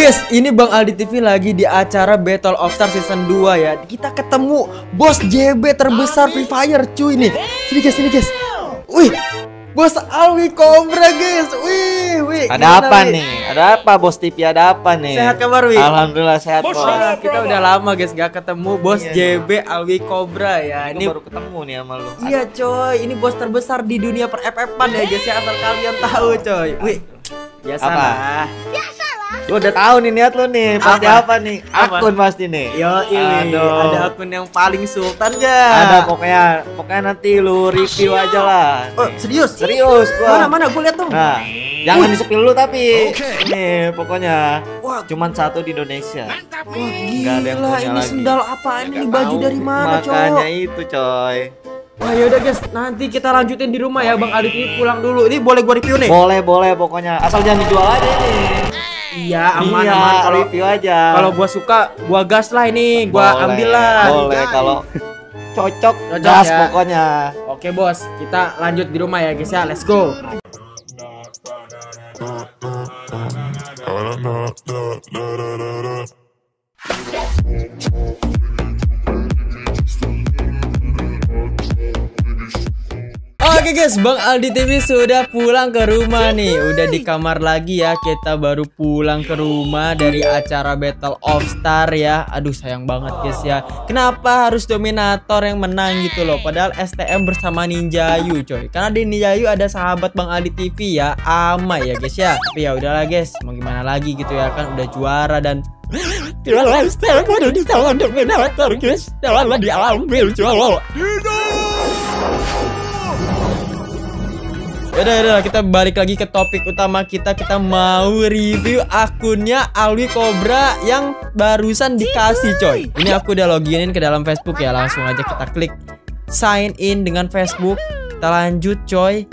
Guys, ini Bang Aldi TV lagi di acara Battle of Star Season 2 ya. Kita ketemu bos JB terbesar Free Fire cuy nih. Sini guys. Wih, bos Alwi Kobra guys. Wih. Ada apa nih? Ada apa bos TV? Ada apa nih? Sehat kabar Wi? Alhamdulillah sehat bos. Kita udah lama guys gak ketemu bos JB Alwi Kobra ya. Ini baru ketemu nih sama lu. Iya coy, ini bos terbesar di dunia per-FF-an ya guys ya, asal kalian tahu coy. Wih, biasalah. Lu udah tahu nih niat lu nih, pasti apa nih? Akun pasti nih. Yo, ini ada akun yang paling sultan gak? Ada, pokoknya nanti lu review aja lah. Oh, serius gua. Mana gua lihat dong. Nah, jangan di-spill lu tapi. Nih, pokoknya cuman satu di Indonesia. Mantap. Wah, gila, ada yang punya ini lagi. Sendal apaan ini? Baju tahu. Dari mana, coy? Makanya itu, coy. Wah, yaudah guys, nanti kita lanjutin di rumah ya. Bang Adit ini pulang dulu. Ini boleh gua review nih? Boleh, pokoknya asal jangan dijual aja ini. Iya, aman kalau review aja. Kalau gua suka, gua gas lah ini, gua ambil lah. Boleh kalau cocok gas ya. Pokoknya. Oke, bos. Kita lanjut di rumah ya, guys ya. Let's go. Oke guys, Bang Aldi TV sudah pulang ke rumah nih. Udah di kamar lagi ya. Kita baru pulang ke rumah dari acara Battle of Star ya. Aduh sayang banget guys ya. Kenapa harus Dominator yang menang gitu loh. Padahal STM bersama Ninja Yu coy. Karena di Ninja Yu ada sahabat Bang Aldi TV ya, Ama ya guys ya. Tapi ya udahlah guys, mau gimana lagi gitu ya. Kan udah juara dan juara STM baru di calon Dominator guys. Janganlah diambil juara. Yaudah, kita balik lagi ke topik utama kita. Kita mau review akunnya Alwi Kobra yang barusan dikasih coy. Ini aku udah loginin ke dalam Facebook ya. Langsung aja kita klik sign in dengan Facebook. Kita lanjut coy.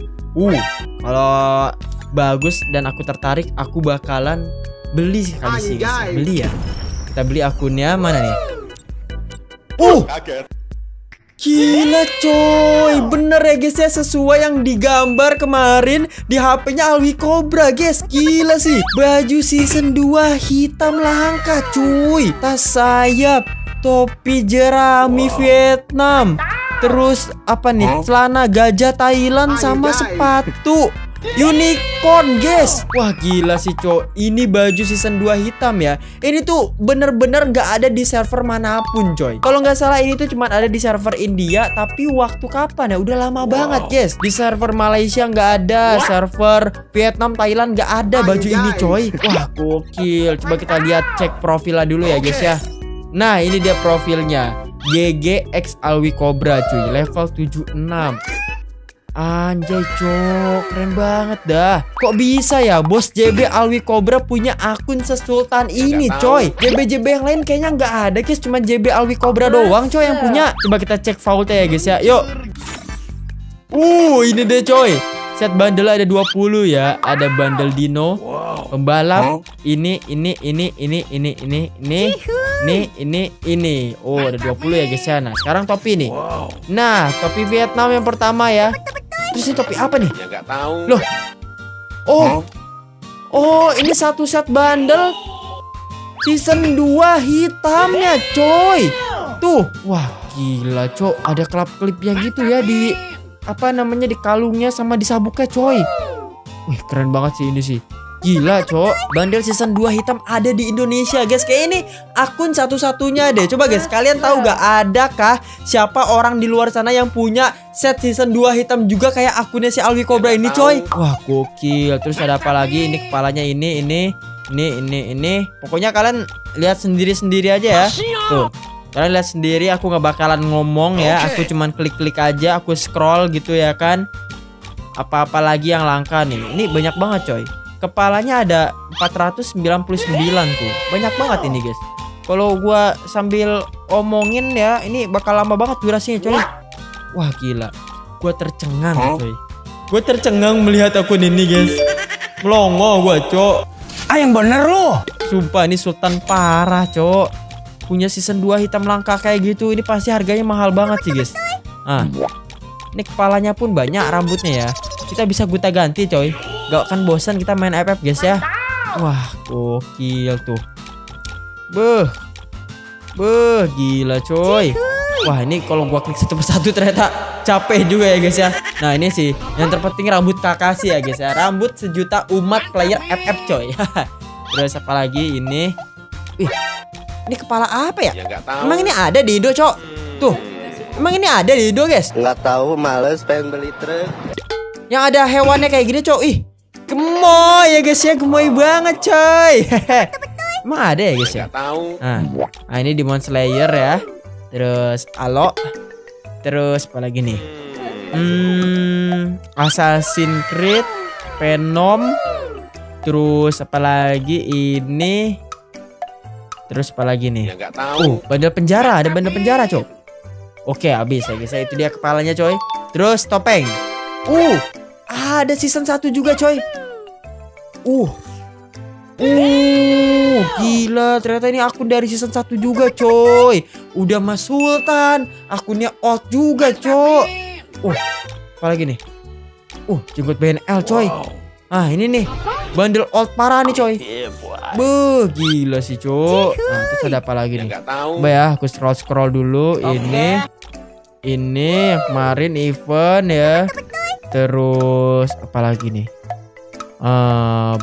Kalau bagus dan aku tertarik, aku bakalan beli kali sih guys. Beli ya. Kita beli akunnya mana nih? Gila coy, bener ya guys ya, sesuai yang digambar kemarin di HP-nya Alwi Kobra guys. Gila sih, baju season 2 hitam langka cuy. Tas sayap, topi jerami Vietnam. Terus apa nih, celana gajah Thailand sama sepatu unicorn guys. Wah gila sih coy, ini baju season 2 hitam ya. Ini tuh bener-bener gak ada di server manapun coy. Kalau gak salah ini tuh cuman ada di server India. Tapi waktu kapan ya, udah lama banget guys. Di server Malaysia gak ada, server Vietnam, Thailand gak ada baju ini coy. Wah gokil, coba kita lihat cek profilnya dulu ya guys ya. Nah ini dia profilnya, GGX Alwi Kobra cuy, level 76. Anjay cok, keren banget dah. Kok bisa ya bos JB Alwi Kobra punya akun sesultan ini coy. JB-JB yang lain kayaknya nggak ada guys, cuma JB Alwi Kobra doang coy yang punya. Coba kita cek vaultnya ya guys ya, yuk. Ini deh coy. Set bundle ada 20 ya. Ada bundle dino, pembalap, ini. Oh ada 20 ya guys ya. Nah sekarang topi nih. Nah topi Vietnam yang pertama ya. Terus ini topi apa nih? Ya nggak tahu. Loh. Oh, ini satu set bundle season 2 hitamnya, coy. Tuh, wah gila, coy. Ada klip-klipnya gitu ya di apa namanya, di kalungnya sama di sabuknya, coy. Wih, keren banget sih ini sih. Gila, coy. Bundle season 2 hitam ada di Indonesia, guys. Kayak ini akun satu-satunya deh. Coba guys, kalian tahu gak, adakah siapa orang di luar sana yang punya set season 2 hitam juga kayak akunnya si Alwi Kobra ini coy. Wah gokil. Terus ada apa lagi? Ini kepalanya ini. Pokoknya kalian lihat sendiri-sendiri aja ya. Tuh, kalian lihat sendiri, aku gak bakalan ngomong ya. Aku cuman klik-klik aja, aku scroll gitu ya kan. Apa-apa lagi yang langka nih. Ini banyak banget coy. Kepalanya ada 499 tuh. Banyak banget ini guys. Kalau gua sambil omongin ya, ini bakal lama banget durasinya coy. Wah gila, gue tercengang coy. Gue tercengang melihat akun ini guys. Melongo gue cok. Yang bener loh. Sumpah ini sultan parah cok. Punya season 2 hitam langka kayak gitu, ini pasti harganya mahal banget sih guys. Nah, ini kepalanya pun banyak rambutnya ya. Kita bisa gonta ganti coy. Gak akan bosan kita main FF guys ya. Wah, gokil tuh. Beuh. Beuh, gila coy. Wah, ini kalau gua klik satu persatu ternyata capek juga ya guys ya. Nah, ini sih yang terpenting rambut Kakashi ya guys ya. Rambut sejuta umat player FF coy. Terus apa lagi ini? Wih, ini kepala apa ya? Ya gak tahu. Emang ini ada di Indo, Cok? Tuh. Emang ini ada di Indo, guys? Gak tahu, males pengen beli truk. Yang ada hewannya kayak gini, Cok. Ih, gemoy ya guys ya, gemoy banget coy. Emang ada ya guys ya? Gak tahu. Nah, ini Demon Slayer ya. Terus Alo. Terus apa lagi nih? Assassin's Creed, Venom. Terus apa lagi ini? Terus apa lagi nih? Ya gak tahu. Bandel penjara, ada bandel penjara, Cok. Oke, habis ya guys ya. Itu dia kepalanya, coy. Terus topeng. Ada season 1 juga, coy. Gila, ternyata ini akun dari season 1 juga, coy. Udah Mas Sultan, akunnya old juga, coy. Apa lagi nih? Jenggot BNL, coy. Ah, ini nih, bandel old parah nih, coy. Beuh, gila sih, coy. Nah, terus ada apa lagi nih? Coba ya, aku scroll-scroll dulu. Ini yang kemarin event ya. Terus apa lagi nih?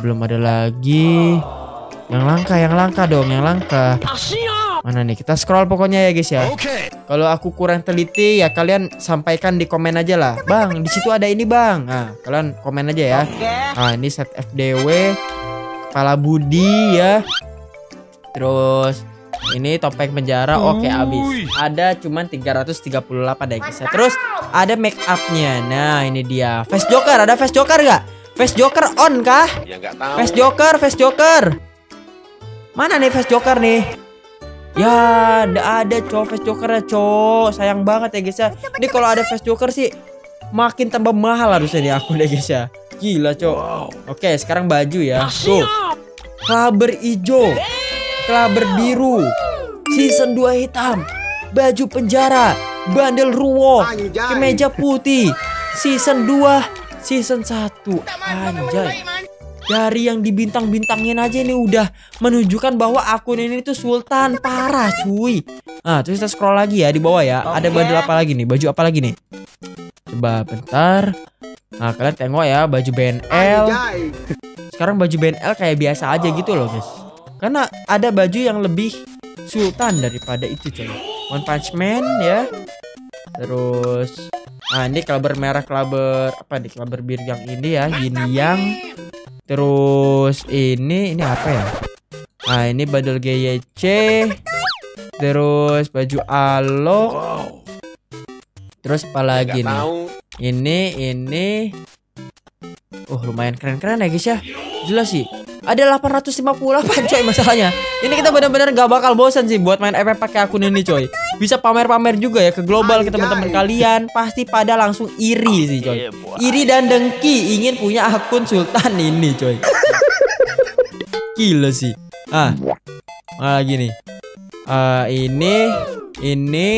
Belum ada lagi. Yang langka dong. Mana nih? Kita scroll pokoknya ya guys ya. Kalau aku kurang teliti ya kalian sampaikan di komen aja lah. Bang, di situ ada ini, Bang. Nah, kalian komen aja ya. Nah, ini set FDW, kepala budi ya. Terus ini topeng penjara. Oke, habis. Ada cuman 338 ya guys ya. Terus ada make upnya. Nah, ini dia. Face Joker, ada face Joker gak? Face Joker on kah? Ya gak tahu. Face Joker. Mana nih face Joker nih? Ya, nggak ada cow face Joker, cow. Sayang banget ya guys ya. Ini kalau ada face Joker sih makin tambah mahal harusnya di akun ya guys ya. Gila, cow. Oke, sekarang baju ya. Tuh. Klaber hijau, klaber biru, season 2 hitam, baju penjara, bandel ruwo, kemeja putih, season 2. Season 1, anjay. Dari yang dibintang-bintangin aja ini udah menunjukkan bahwa akun ini tuh Sultan parah cuy. Nah, terus kita scroll lagi ya di bawah ya. Ada bandel apa lagi nih? Baju apa lagi nih? Coba bentar. Nah, kalian tengok ya baju BNL. Sekarang baju BNL kayak biasa aja gitu loh guys. Karena ada baju yang lebih Sultan daripada itu coy. One Punch Man ya. Terus ini klaber merah, klaber apa nih? Klaber bir yang ini ya, yin yang. Terus ini apa ya? Nah, ini bandel GYC. Terus baju alok. Terus apa lagi nih? Ini. Lumayan keren-keren ya guys ya. Jelas sih. Ada 858 coy masalahnya. Ini kita benar-benar gak bakal bosan sih buat main FF pakai akun ini coy. Bisa pamer-pamer juga ya ke global ke teman-teman kalian. Pasti pada langsung iri sih coy. Iri dan dengki ingin punya akun Sultan ini coy. Gila sih. Lagi nih. Ini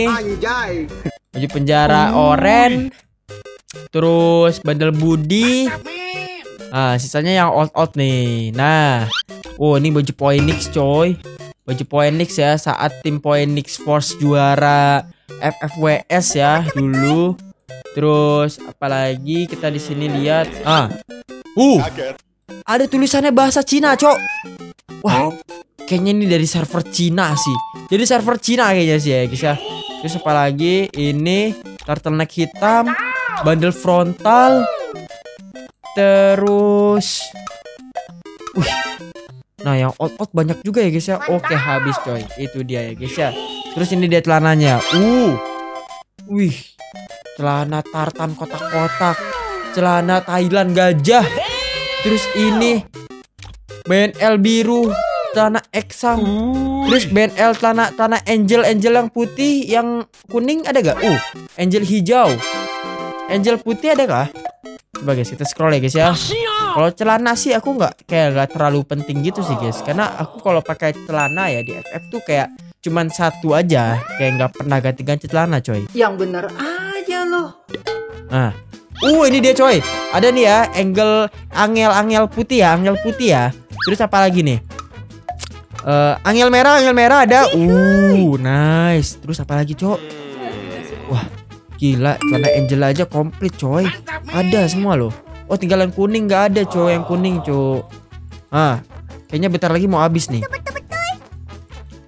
baju penjara oren. Terus bandel budi. Sisanya yang old-old nih. Nah, ini baju Phoenix coy. Baju Phoenix ya, saat tim Phoenix Force juara FFWS ya dulu. Terus apalagi kita di sini lihat. Ada tulisannya bahasa Cina, Cok. Wah, kayaknya ini dari server Cina sih. Jadi server Cina kayaknya sih ya, guys ya. Terus apalagi ini turtleneck hitam, bandel frontal. Terus nah, yang old-old banyak juga ya guys ya. Oke, habis coy. Itu dia ya guys ya. Terus ini dia celananya. Wih. Celana tartan kotak-kotak. Celana Thailand gajah. Terus ini BNL biru, celana Exam. Terus BNL celana angel-angel yang putih, yang kuning ada gak? Angel hijau. Angel putih ada gak? Coba guys, kita scroll ya guys ya. Kalau celana sih aku nggak terlalu penting gitu sih guys, karena aku kalau pakai celana ya di FF tuh kayak cuman satu aja, kayak nggak pernah ganti-ganti celana coy. Yang bener aja loh. Ini dia coy. Ada nih ya, angel putih ya. Terus apa lagi nih? Angel merah ada. Nice. Terus apa lagi, Cok? Wah, gila, celana Angel aja komplit, coy. Ada semua loh. Oh, tinggal yang kuning nggak ada, coy. Yang kuning, Cok. Ah, kayaknya bentar lagi mau habis nih.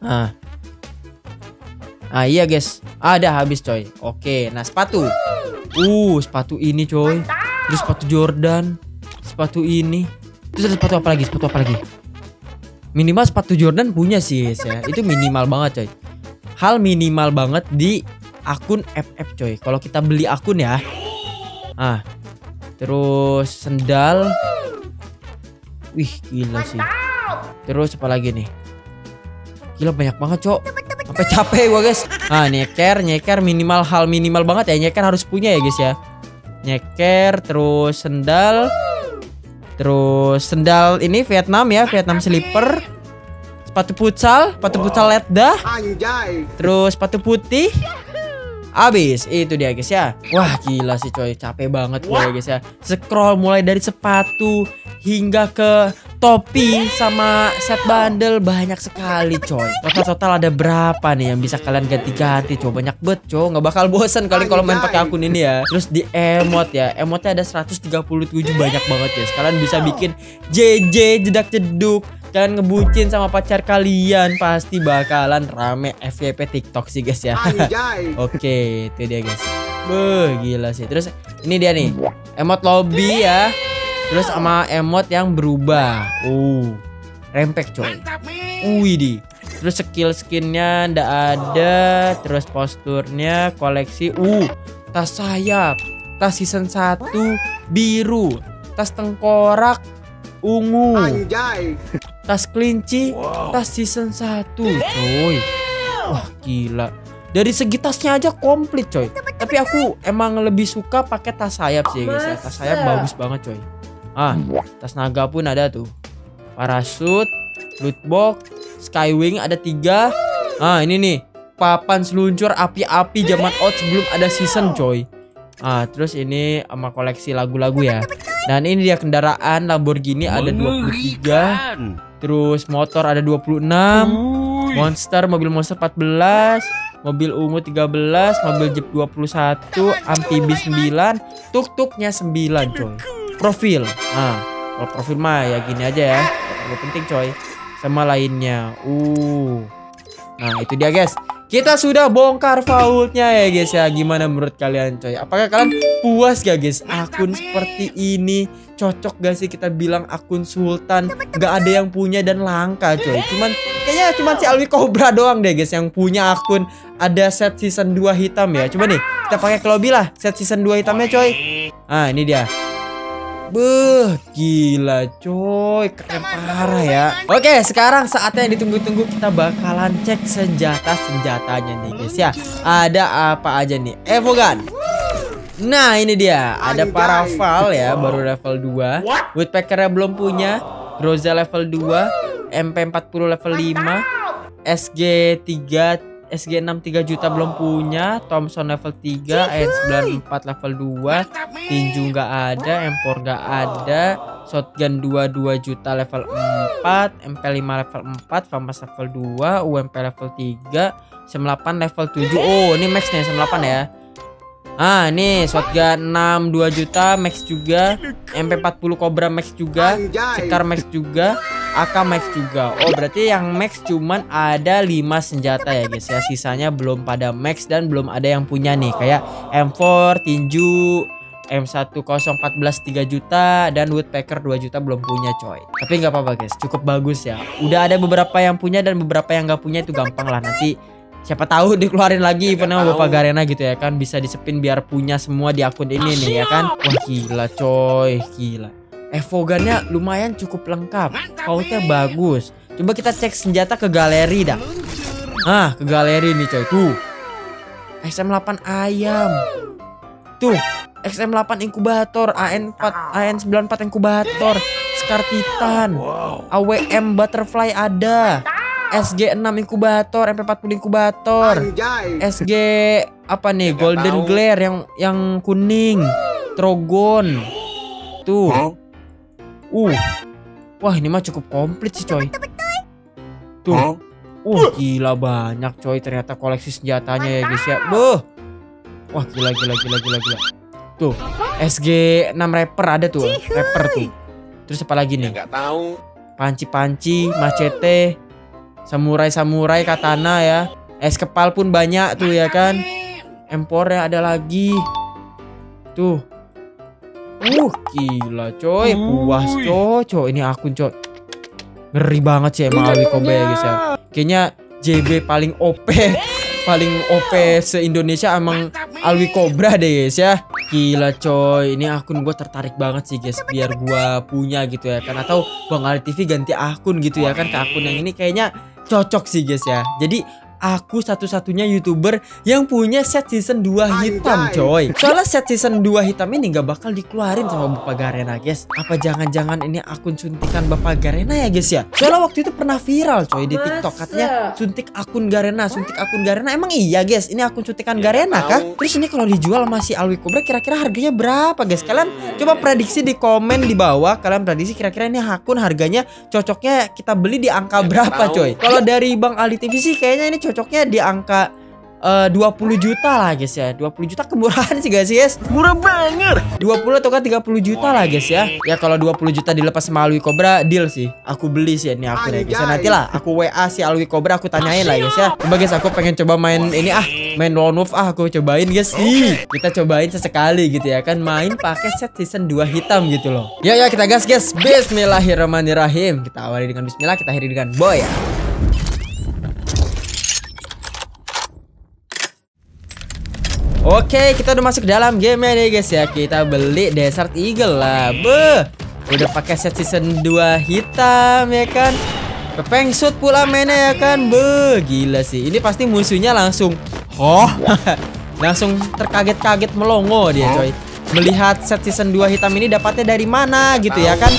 Ah. Ah, iya, guys. Ada habis, coy. Oke, nah sepatu. Sepatu ini, coy. Terus sepatu Jordan. Sepatu ini. Terus ada sepatu apa lagi? Sepatu apa lagi? Minimal sepatu Jordan punya sih ya. Itu minimal banget, coy. Hal minimal banget di akun FF, coy. Kalau kita beli akun ya. Ah. Terus sendal. Wih, gila sih. Terus apa lagi nih? Gila banyak banget, Cok. Sampai capek gua, guys. Ah, nyeker minimal, hal minimal banget ya. Nyeker harus punya ya, guys ya. Nyeker, terus sendal. Terus sendal ini Vietnam ya, Vietnam slipper. Sepatu futsal Letda. Terus sepatu putih. Abis itu dia, guys ya. Wah, gila sih, coy. Capek banget gue, guys ya. Scroll mulai dari sepatu hingga ke topi sama set bundle, banyak sekali, coy. Total ada berapa nih yang bisa kalian ganti-ganti, coy? Banyak bet, coy. Nggak bakal bosen kalian kalau main pakai akun ini ya. Terus di emote ya. Emotenya ada 137, banyak banget, guys. Kalian bisa bikin JJ jedak jeduk. Kalian ngebucin sama pacar kalian, pasti bakalan rame FYP TikTok sih, guys ya. Oke, itu dia, guys. Gila sih. Terus ini dia nih, emot lobby ya. Terus sama emot yang berubah. Rempek, coy. Widih. Terus skill skinnya ndak ada. Terus posturnya, koleksi. Tas sayap, tas season 1 biru, tas tengkorak ungu. Anjay. Tas kelinci, tas season 1, coy. Wah, gila. Dari segi tasnya aja komplit, coy. Tapi aku emang lebih suka pakai tas sayap sih, guys ya. Tas sayap bagus banget, coy. Ah, tas naga pun ada tuh. Parasut, loot box, skywing ada 3. Ah, ini nih, papan seluncur api-api zaman out sebelum ada season, coy. Ah, terus ini sama koleksi lagu-lagu ya. Dan ini dia kendaraan Lamborghini ada 23. Terus motor ada 26. Monster, mobil monster 14. Mobil ungu 13. Mobil jeep 21. Amfibi 9. Tuk-tuknya 9, coy. Profil. Nah, kalau profil mah ya gini aja ya. Gak penting, coy. Sama lainnya. Nah, itu dia, guys. Kita sudah bongkar vaultnya ya, guys ya. Gimana menurut kalian, coy? Apakah kalian puas gak, guys? Akun seperti ini cocok gak sih kita bilang akun sultan? Gak ada yang punya dan langka, coy. Cuman kayaknya si Alwi Kobra doang deh, guys, yang punya akun ada set season 2 hitam ya. Coba nih, kita pakai ke lobby lah set season 2 hitamnya, coy. Ah, ini dia. Gila, coy. Keren parah ya. Oke, sekarang saatnya yang ditunggu-tunggu. Kita bakalan cek senjata-senjatanya nih, guys ya. Ada apa aja nih? Evo gun. Nah, ini dia. Ada Paraval ya, baru level 2. Woodpeckernya belum punya. Groza level 2. MP40 level 5. SG63 juta belum punya. Thompson level 3, AN94 level 2. Tinju nggak ada, M4 nggak ada. Shotgun 22 juta level 4, MP5 level 4, Famas level 2, UMP level 3, SM8 level 7. Ini max nih SM8 ya. Ah, nih shotgun 62 juta max juga, MP40 Cobra max juga, Sekar max juga, AK max juga. Berarti yang max cuman ada 5 senjata ya, guys ya. Sisanya belum pada max dan belum ada yang punya nih. Kayak M4, Tinju, M1014 3 juta, dan Woodpecker 2 juta belum punya, coy. Tapi nggak apa-apa, guys, cukup bagus ya. Udah ada beberapa yang punya dan beberapa yang nggak punya, itu gampang lah. Nanti siapa tahu dikeluarin lagi eventnya sama Bapak Garena gitu ya kan. Bisa disepin biar punya semua di akun ini nih ya kan. Wah, gila, coy. Gila. Evogannya lumayan cukup lengkap, pautnya bagus. Coba kita cek senjata ke galeri dah. Nah, ke galeri nih, coy. Tuh, XM8 ayam. Tuh, XM8 inkubator, AN94 inkubator, Scar Titan, AWM butterfly ada, SG6 inkubator, MP40 inkubator, SG apa nih, Golden Glare yang kuning, Trogon. Tuh. Wah, ini mah cukup komplit sih, coy. Tuh. Gila banyak, coy, ternyata koleksi senjatanya ya, guys ya. Beuh. Wah, gila. Tuh, SG 6 Reaper ada tuh, Reaper tuh. Terus apa lagi nih? Enggak tahu. Panci-panci, machete, samurai-samurai, katana ya. Es kepal pun banyak tuh ya kan. Empornya ada lagi. Tuh. Gila coy, puas coy. Ini akun coy. Ngeri banget sih emang Alwi Kobra ya guys ya. Kayaknya JB paling OP. Paling OP se-Indonesia emang Alwi Kobra deh guys ya. Gila coy, ini akun gue tertarik banget sih guys. Biar gue punya gitu ya kan. Atau Bang Aldi TV ganti akun gitu ya kan. Ke akun yang ini kayaknya cocok sih guys ya. Jadi aku satu-satunya YouTuber yang punya set season 2 hitam coy. Soalnya set season 2 hitam ini gak bakal dikeluarin sama Bapak Garena guys. Apa jangan-jangan ini akun suntikan Bapak Garena ya guys ya. Soalnya waktu itu pernah viral coy di TikTok. Katanya suntik akun Garena. Suntik akun Garena. Emang iya guys, ini akun suntikan Garena kah? Terus ini kalau dijual masih Alwi Kobra kira-kira harganya berapa guys? Kalian coba prediksi di komen di bawah. Kalian prediksi kira-kira ini akun harganya cocoknya kita beli di angka berapa coy. Kalau dari Bang Aldi TV sih kayaknya ini cocoknya di angka 20 juta lah guys ya. 20 juta kemurahan sih guys ya. Murah banget. 20 atau kan 30 juta lah guys ya. Ya kalau 20 juta dilepas sama Alwi Kobra deal sih. Aku beli sih ini aku ya guys. Nanti lah aku WA si Alwi Kobra, aku tanyain lah guys ya. Coba guys, aku pengen coba main ini main Lone Wolf aku cobain guys. Kita cobain sesekali gitu ya kan, main pakai set season 2 hitam gitu loh. Ya kita gas guys. Bismillahirrahmanirrahim. Kita awali dengan bismillah, kita akhiri dengan boy ya. Oke, kita udah masuk dalam game nih guys ya. Kita beli Desert Eagle lah. Udah pakai set season 2 hitam ya kan. Pepengsut pula mainnya ya kan. Gila sih. Ini pasti musuhnya langsung langsung terkaget-kaget melongo dia coy. Melihat set season 2 hitam ini dapatnya dari mana gitu ya kan.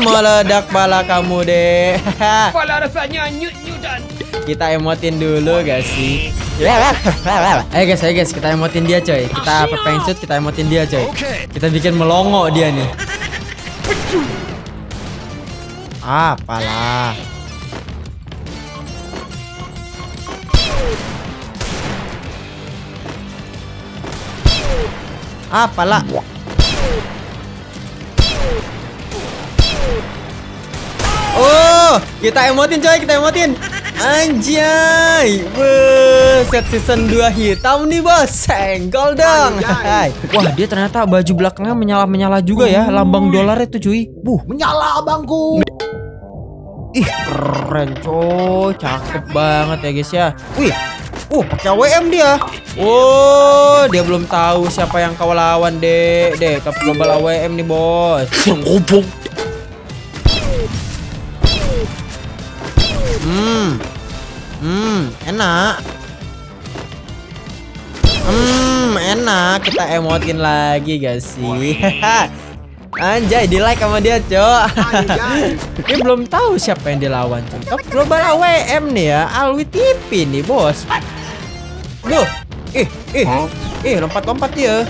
Meledak pala kamu deh. Pala rasanya nyut-nyutan. Kita emotin dulu gak sih? Ayo guys, kita emotin dia coy. Kita pepengsut, kita emotin dia coy. Kita bikin melongo dia nih. Apalah. Apalah. Kita emotin coy, kita emotin. Anjay. Set season 2 hitam nih bos. Senggol dong. Wah, dia ternyata baju belakangnya menyala-menyala juga ya. Lambang dolarnya tuh cuy. Menyala abangku. Ih, keren coy. Cakep banget ya guys ya. Wih. Pakai WM dia. Dia belum tahu siapa yang kau lawan, Dek. Tapi global AWM nih, bos. Ngobong. Enak. Enak. Kita emotin lagi gak sih? Anjay, di like sama dia, cok. Ini belum tahu siapa yang dilawan, cok. Global AWM nih ya, Alwi TV nih, bos. Duh. Lompat-lompat dia.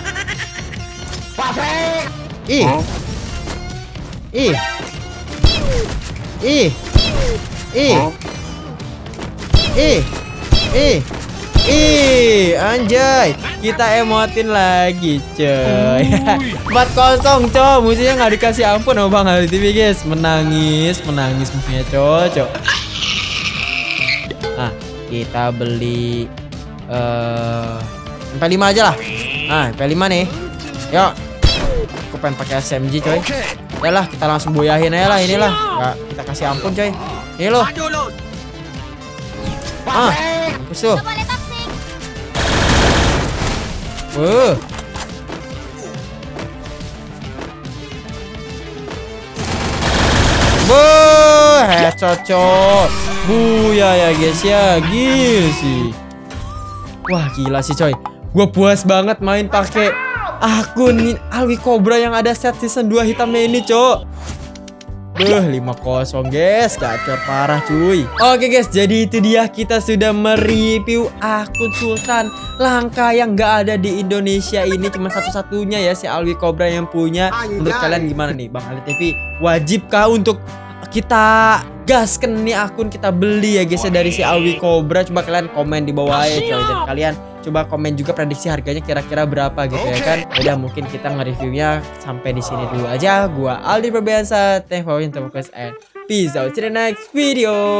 Anjay, kita emotin lagi coy. 4-0 coy, musuhnya nggak dikasih ampun sama Bang Aldi TV guys. Menangis musuhnya coy. Nah, kita beli MP5 aja lah. MP5 nih. Yuk, aku pengen pakai SMG coy. Udah lah, kita langsung boyahin aja lah inilah. Nggak, kita kasih ampun coy. Ini loh. Mampus tuh. Cocok. Buya ya guys ya. Gila sih. Wah, gila sih coy. Gue puas banget main pakai akun Alwi Kobra yang ada set season 2 hitamnya ini, cok. Beuh, 5-0 guys, gacor parah cuy. Oke guys, jadi itu dia, kita sudah mereview akun Sultan langka yang gak ada di Indonesia ini. Cuma satu-satunya ya si Alwi Kobra yang punya. Menurut kalian gimana nih Bang Aldi TV? Wajib kah untuk kita gaskan nih akun, kita beli ya guys ya dari si Alwi Kobra? Coba kalian komen di bawah ya coy. Dan kalian coba komen juga prediksi harganya kira-kira berapa gitu ya kan. Udah, mungkin kita nge-reviewnya sampai di sini dulu aja. Gua Aldi Febriansyah, thanks for watching, and peace out. See you next video.